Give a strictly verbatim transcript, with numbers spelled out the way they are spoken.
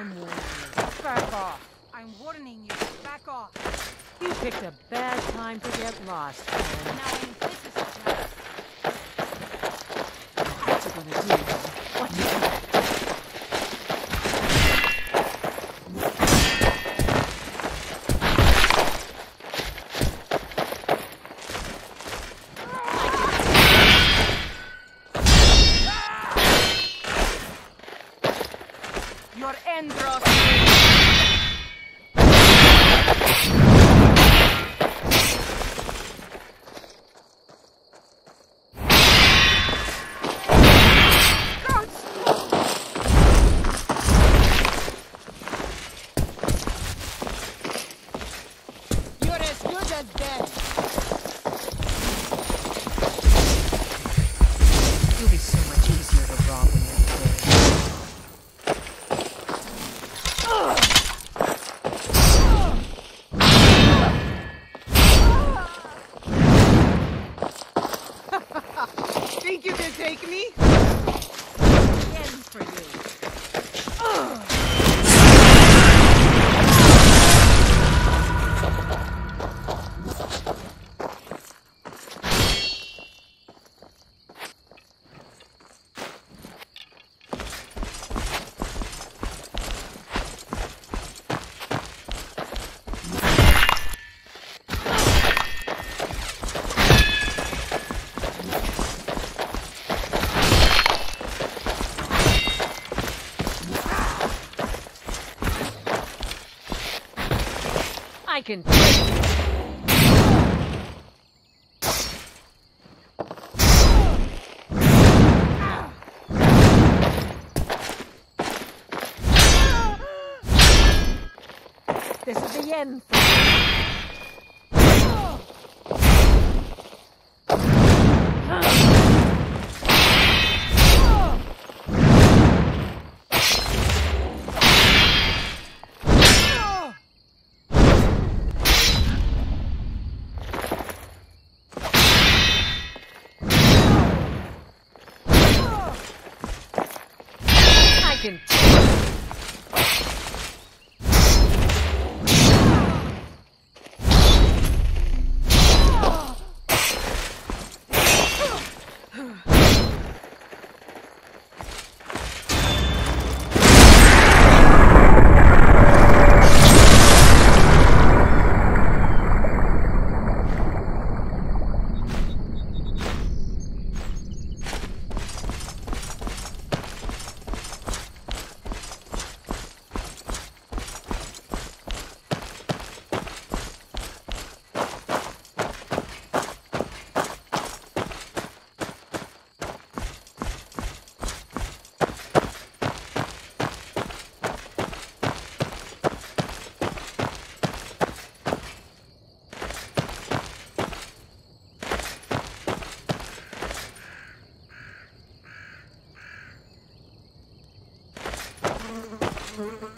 I'm warning you. Back off. I'm warning you. Back off. You picked a bad time to get lost, man. Now I'm places like that. What you gonna do? What you gonna do? I can This is the end. Thank you.